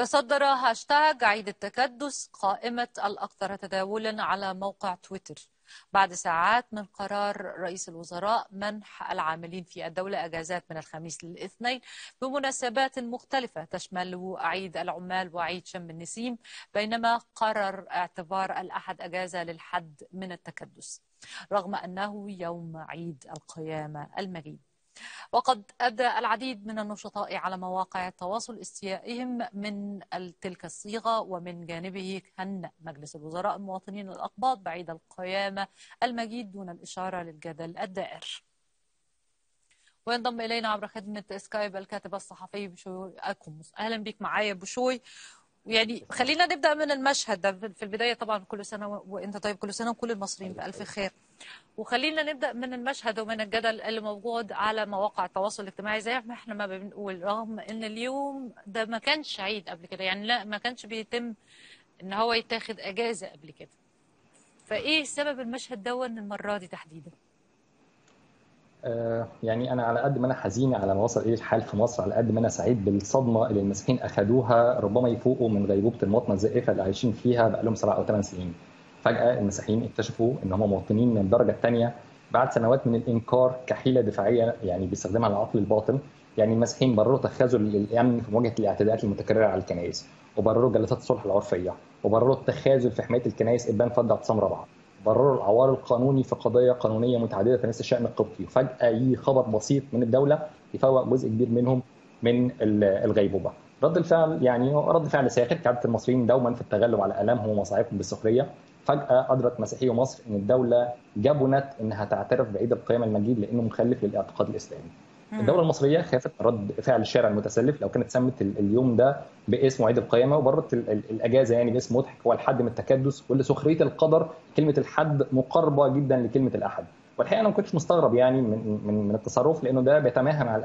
تصدر هاشتاج عيد التكدس قائمة الأكثر تداولا على موقع تويتر بعد ساعات من قرار رئيس الوزراء منح العاملين في الدولة أجازات من الخميس للاثنين بمناسبات مختلفة تشمل عيد العمال وعيد شم النسيم، بينما قرر اعتبار الأحد أجازة للحد من التكدس رغم أنه يوم عيد القيامة المجيد. وقد أبدى العديد من النشطاء على مواقع التواصل استيائهم من تلك الصيغة، ومن جانبه هنأ مجلس الوزراء المواطنين الأقباط بعيد القيامة المجيد دون الإشارة للجدل الدائر. وينضم إلينا عبر خدمة سكايب الكاتب الصحفي بشوي أكوموس. أهلا بك معايا بشوي. يعني خلينا نبدأ من المشهد ده في البداية، طبعا كل سنة وانت طيب، كل سنة وكل المصريين بألف خير، وخلينا نبدأ من المشهد ومن الجدل اللي موجود على مواقع التواصل الاجتماعي زي ما احنا ما بنقول، رغم ان اليوم ده ما كانش عيد قبل كده، يعني لا ما كانش بيتم ان هو يتاخد اجازة قبل كده، فايه سبب المشهد ده المرة دي تحديدا؟ يعني أنا على قد ما أنا حزين على ما وصل إليه الحال في مصر، على قد ما أنا سعيد بالصدمة اللي المسيحيين أخدوها ربما يفوقوا من غيبوبة المواطنة الزائفة اللي عايشين فيها بقى لهم 7 أو 8 سنين. فجأة المسيحيين اكتشفوا إن هم مواطنين من الدرجة الثانية بعد سنوات من الإنكار كحيلة دفاعية يعني بيستخدمها العقل الباطن. يعني المسيحيين برروا تخاذل الأمن في مواجهة الاعتداءات المتكررة على الكنائس، وبرروا جلسات الصلح العرفية، وبرروا التخاذل في حماية الكنائس إبان فضة اعتصام رابعة، برروا العوار القانوني في قضايا قانونيه متعدده في نفس الشأن القبطي. فجأه يجي خبر بسيط من الدوله يفوق جزء كبير منهم من الغيبوبه. رد الفعل يعني رد فعل ساخر، كعاده المصريين دوما في التغلب على الامهم ومصاعبهم بالسخريه. فجاه ادرك مسيحي مصر ان الدوله جبنت انها تعترف بعيد القيامه المجيد لانه مخالف للاعتقاد الاسلامي. الدوله المصريه خافت رد فعل الشارع المتسلف لو كانت سمت اليوم ده باسم عيد القيامه، وبرت الاجازه يعني باسم مضحك هو الحد من التكدس، واللي سخريه القدر كلمه الحد مقاربه جدا لكلمه الاحد. والحقيقه انا ما كنتش مستغرب يعني من التصرف، لانه ده بيتماهى مع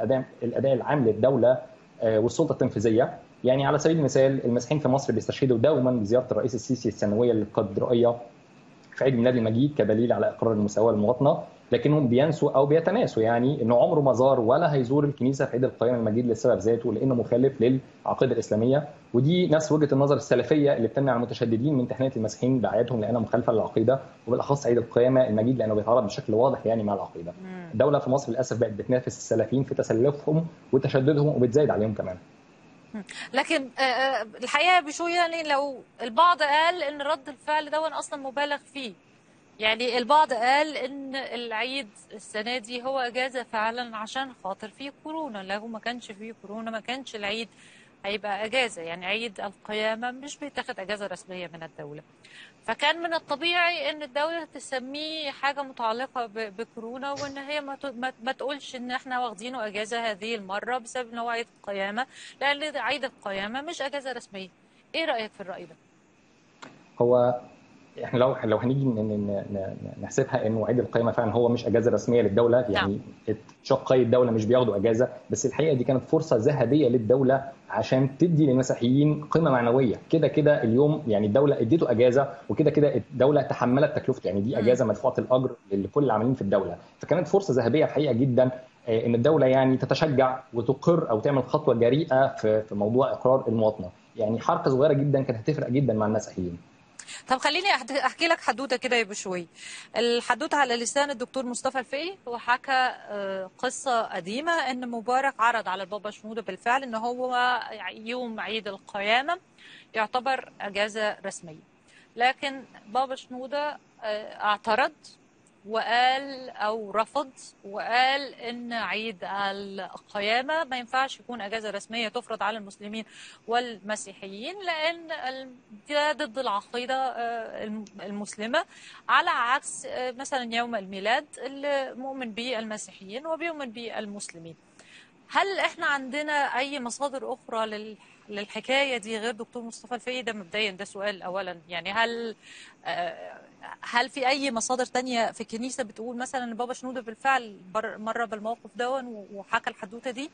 الاداء العام للدوله والسلطه التنفيذيه. يعني على سبيل المثال المسيحيين في مصر بيستشهدوا دوما بزياره الرئيس السيسي السنويه للكاتدرائيه في عيد ميلاد المجيد كدليل على اقرار المساواه والمواطنه، لكنهم بينسوا او بيتناسوا يعني انه عمره ما زار ولا هيزور الكنيسه في عيد القيامه المجيد للسبب ذاته، لانه مخالف للعقيده الاسلاميه. ودي نفس وجهه النظر السلفيه اللي بتمنع المتشددين من تحنيه المسيحيين باعيادهم لانها مخالفه للعقيده، وبالاخص عيد القيامه المجيد لانه بيتعارض بشكل واضح يعني مع العقيده. الدوله في مصر للاسف بقت بتنافس السلفيين في تسلفهم وتشددهم وبتزايد عليهم كمان. لكن الحقيقه بشوي يعني لو البعض قال ان رد الفعل ده اصلا مبالغ فيه، يعني البعض قال ان العيد السنه دي هو اجازه فعلا عشان خاطر فيه كورونا، لو ما كانش فيه كورونا ما كانش العيد هيبقى اجازه، يعني عيد القيامه مش بيتاخد اجازه رسميه من الدوله، فكان من الطبيعي ان الدوله تسميه حاجه متعلقه بكورونا، وان هي ما تقولش ان احنا واخدينه اجازه هذه المره بسبب ان هو عيد القيامه، لان عيد القيامه مش اجازه رسميه. ايه رايك في الراي ده؟ هو احنا لو هنيجي نحسبها انه عيد القيامه فعلا هو مش اجازه رسميه للدوله، يعني شقي الدوله مش بياخدوا اجازه، بس الحقيقه دي كانت فرصه ذهبيه للدوله عشان تدي للمسيحيين قيمه معنويه. كده كده اليوم يعني الدوله اديته اجازه، وكده كده الدوله تحملت تكلفته، يعني دي اجازه مدفوعه الاجر لكل العاملين في الدوله. فكانت فرصه ذهبيه الحقيقه جدا ان الدوله يعني تتشجع وتقر او تعمل خطوه جريئه في موضوع اقرار المواطنه. يعني حركه صغيره جدا كانت هتفرق جدا مع المسيحيين. طب خليني احكي لك حدوته كده يا بشوي. الحدوته على لسان الدكتور مصطفى الفقي، وحكى قصه قديمه ان مبارك عرض على البابا شنوده بالفعل ان هو يوم عيد القيامه يعتبر اجازه رسميه، لكن بابا شنوده اعترض وقال او رفض وقال ان عيد القيامه ما ينفعش يكون اجازه رسميه تفرض على المسلمين والمسيحيين، لان ده ضد العقيده المسلمه، على عكس مثلا يوم الميلاد اللي مؤمن به المسيحيين وبيؤمن به المسلمين. هل احنا عندنا اي مصادر اخرى للحكايه دي غير دكتور مصطفى الفقي ده؟ مبدئيا ده سؤال اولا، يعني هل في اي مصادر ثانيه في الكنيسه بتقول مثلا ان بابا شنوده بالفعل مر بالموقف ده وحكى الحدوته دي؟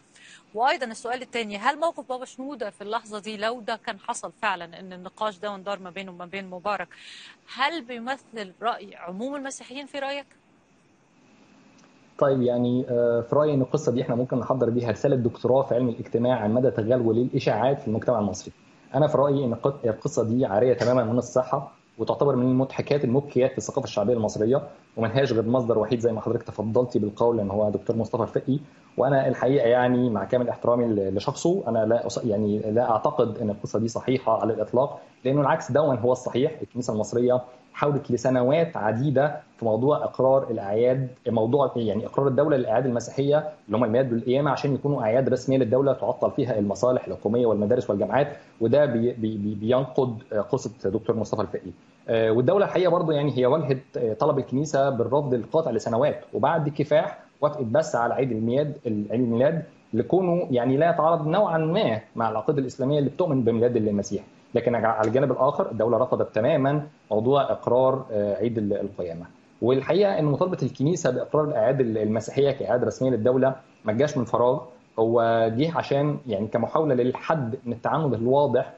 وايضا السؤال الثاني، هل موقف بابا شنوده في اللحظه دي لو ده كان حصل فعلا ان النقاش ده دار ما بينه وما بين مبارك، هل بيمثل راي عموم المسيحيين في رايك؟ طيب يعني في رايي ان القصه دي احنا ممكن نحضر بيها رساله دكتوراه في علم الاجتماع عن مدى تغلغل الاشاعات في المجتمع المصري. انا في رايي ان القصه دي عاريه تماما من الصحه، وتعتبر من المضحكات المبكيات في الثقافه الشعبيه المصريه، وملهاش غير مصدر وحيد زي ما حضرتك تفضلتي بالقول ان هو دكتور مصطفى الفقي. وانا الحقيقه يعني مع كامل احترامي لشخصه، انا لا اعتقد ان القصه دي صحيحه على الاطلاق، لانه العكس دوما هو الصحيح. الكنيسه المصريه حاولت لسنوات عديده في موضوع اقرار الاعياد، موضوع يعني اقرار الدوله للاعياد المسيحيه اللي هم الميلاد والقيامه عشان يكونوا اعياد رسميه للدوله تعطل فيها المصالح الحكوميه والمدارس والجامعات، وده بينقض قصه دكتور مصطفى الفقي. والدوله الحقيقه برضه يعني هي واجهت طلب الكنيسه بالرفض القاطع لسنوات، وبعد كفاح وافقت بس على عيد الميلاد لكونه يعني لا يتعارض نوعا ما مع العقيده الاسلاميه اللي بتؤمن بميلاد المسيح. لكن على الجانب الاخر الدوله رفضت تماما موضوع اقرار عيد القيامه. والحقيقه ان مطالبه الكنيسه باقرار الاعياد المسيحيه كاعياد رسميه للدوله ما جاش من فراغ، هو جه عشان يعني كمحاوله للحد من التعامل الواضح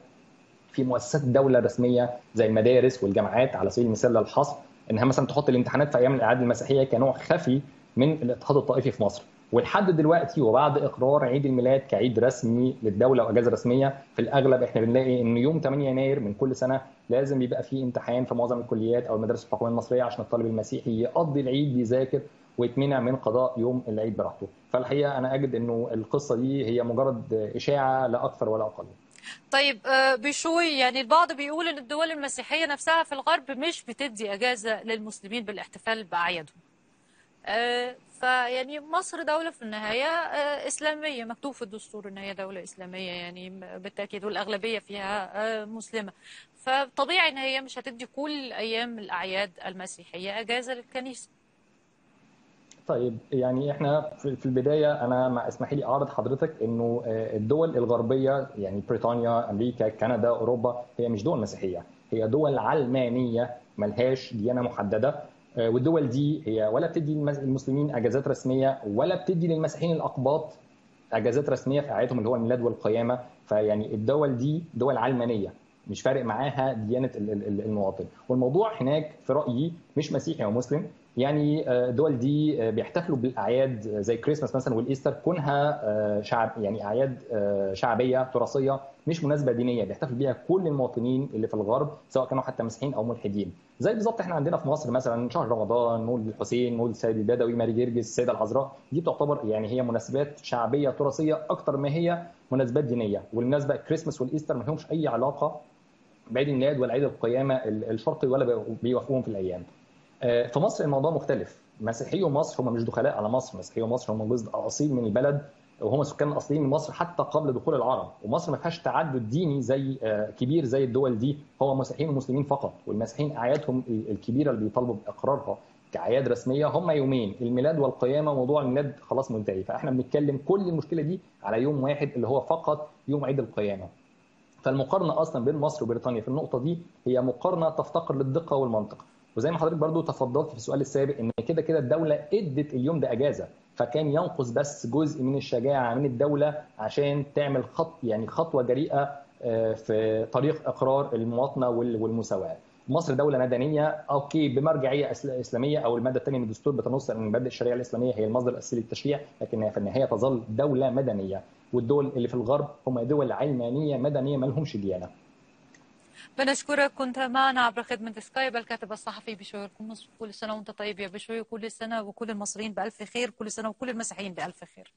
في مؤسسات الدوله الرسميه زي المدارس والجامعات على سبيل المثال للحصر، انها مثلا تحط الامتحانات في ايام الاعياد المسيحيه كنوع خفي من الاضطهاد الطائفي في مصر. ولحد دلوقتي وبعد اقرار عيد الميلاد كعيد رسمي للدوله واجازه رسميه، في الاغلب احنا بنلاقي ان يوم 8 يناير من كل سنه لازم يبقى فيه امتحان في معظم الكليات او المدارس الحكوميه المصريه عشان الطالب المسيحي يقضي العيد يذاكر ويتمنع من قضاء يوم العيد براحته. فالحقيقه انا اجد انه القصه دي هي مجرد اشاعه لا اكثر ولا اقل. طيب بشوي، يعني البعض بيقول ان الدول المسيحيه نفسها في الغرب مش بتدي اجازه للمسلمين بالاحتفال باعيادهم. فيعني مصر دولة في النهاية إسلامية، مكتوب في الدستور إن هي دولة إسلامية يعني بالتأكيد، والأغلبية فيها مسلمة، فطبيعي إن هي مش هتدي كل أيام الأعياد المسيحية إجازة للكنيسة. طيب يعني احنا في البدايه انا اسمحي لي اعرض حضرتك انه الدول الغربيه يعني بريطانيا، امريكا، كندا، اوروبا، هي مش دول مسيحيه، هي دول علمانيه ملهاش ديانه محدده. والدول دي هي ولا بتدي المسلمين اجازات رسميه ولا بتدي للمسيحيين الاقباط اجازات رسميه في اعيادهم اللي هو الميلاد والقيامه. فيعني الدول دي دول علمانيه مش فارق معاها ديانه المواطن، والموضوع هناك في رايي مش مسيحي او مسلم. يعني الدول دي بيحتفلوا بالاعياد زي كريسماس مثلا والايستر كونها يعني اعياد شعبيه تراثيه مش مناسبه دينيه، بيحتفل بيها كل المواطنين اللي في الغرب سواء كانوا حتى مسيحيين او ملحدين. زي بالظبط احنا عندنا في مصر مثلا شهر رمضان، مولد الحسين، مولد السيد البدوي، ماري جرجس، السيده العذراء، دي بتعتبر يعني هي مناسبات شعبيه تراثيه اكثر ما هي مناسبات دينيه. والمناسبه كريسماس والايستر ما لهمش اي علاقه بعيد الميلاد ولا عيد القيامه الشرقي ولا بيوافقوهم في الايام. في مصر الموضوع مختلف، مسيحي ومصر هم مش دخلاء على مصر، مسيحي ومصر هم جزء اصيل من البلد وهم سكان اصليين من مصر حتى قبل دخول العرب، ومصر ما فيهاش تعدد ديني زي كبير زي الدول دي، هو مسيحيين ومسلمين فقط. والمسيحيين اعيادهم الكبيره اللي بيطالبوا باقرارها كاعياد رسميه هم يومين، الميلاد والقيامه، موضوع الميلاد خلاص منتهي، فاحنا بنتكلم كل المشكله دي على يوم واحد اللي هو فقط يوم عيد القيامه. فالمقارنه اصلا بين مصر وبريطانيا في النقطه دي هي مقارنه تفتقر للدقه والمنطق. وزي ما حضرتك برضو تفضلت في السؤال السابق ان كده كده الدوله ادت اليوم ده اجازه، فكان ينقص بس جزء من الشجاعه من الدوله عشان تعمل خطوه جريئه في طريق اقرار المواطنه والمساواه. مصر دوله مدنيه اوكي بمرجعيه اسلاميه او الماده الثانيه من الدستور بتنص ان مبادئ الشريعه الاسلاميه هي المصدر الاساسي للتشريع، لكنها في النهايه تظل دوله مدنيه، والدول اللي في الغرب هم دول علمانيه مدنيه ما لهمش ديانه. بنشكرك، كنت معنا عبر خدمة سكايب الكاتب الصحفي بشوي. كل سنة وانت طيب يا بشوي، كل سنة وكل المصريين بألف خير، كل سنة وكل المسيحيين بألف خير.